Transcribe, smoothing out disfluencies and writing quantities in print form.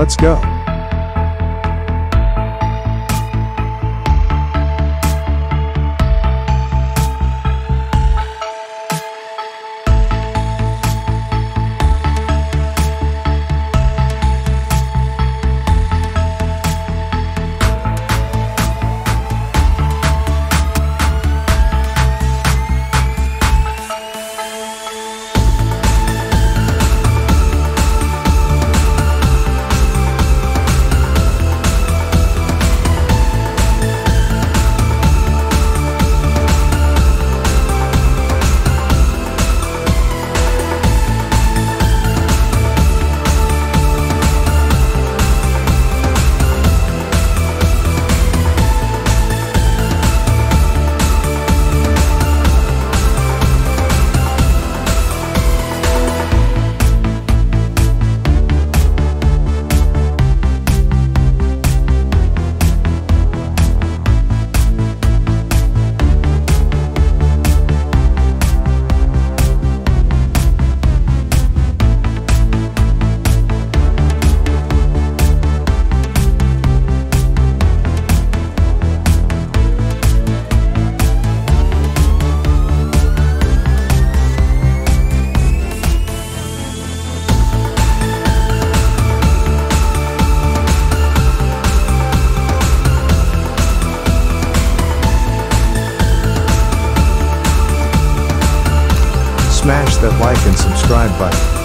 Let's go. Smash that like and subscribe button.